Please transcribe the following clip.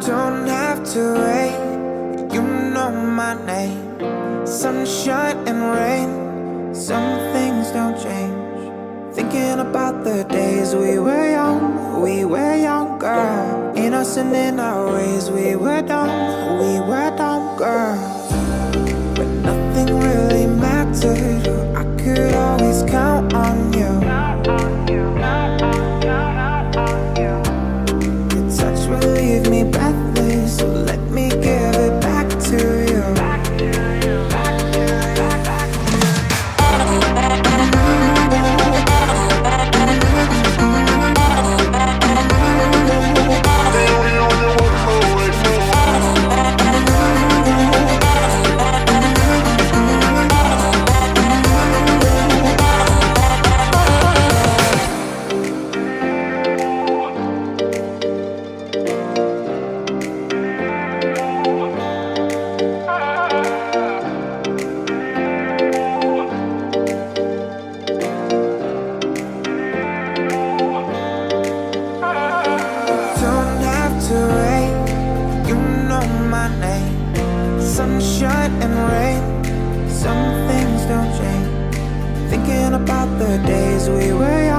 don't have to wait. You know my name, sunshine and rain. Some things don't change. Thinking about the days we were young, girl. Innocent in our ways, we were dumb, girl. But nothing really mattered. I could always count on you. Leave me breathless, so let me give it back to you. Back to you, back to you, back, back to you. Sunshine and rain, some things don't change. Thinking about the days we were young.